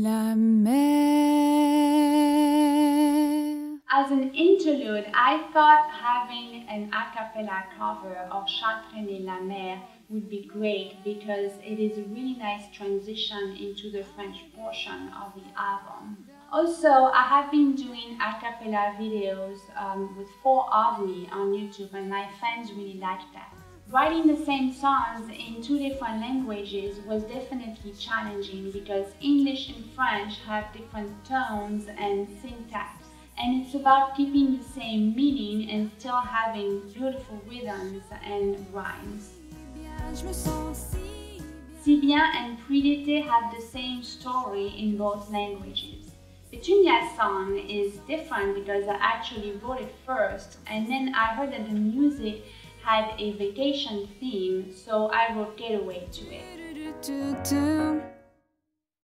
La mer. As an interlude, I thought having an a cappella cover of Charles Trenet La Mer would be great because it is a really nice transition into the French portion of the album. Also, I have been doing a cappella videos with four of me on YouTube, and my fans really like that. Writing the same songs in two different languages was definitely challenging because English and French have different tones and syntax, and it's about keeping the same meaning and still having beautiful rhythms and rhymes. Si Bien and Prédété have the same story in both languages. Petunia's song is different because I actually wrote it first, and then I heard that the music had a vacation theme, so I wrote Getaway to it.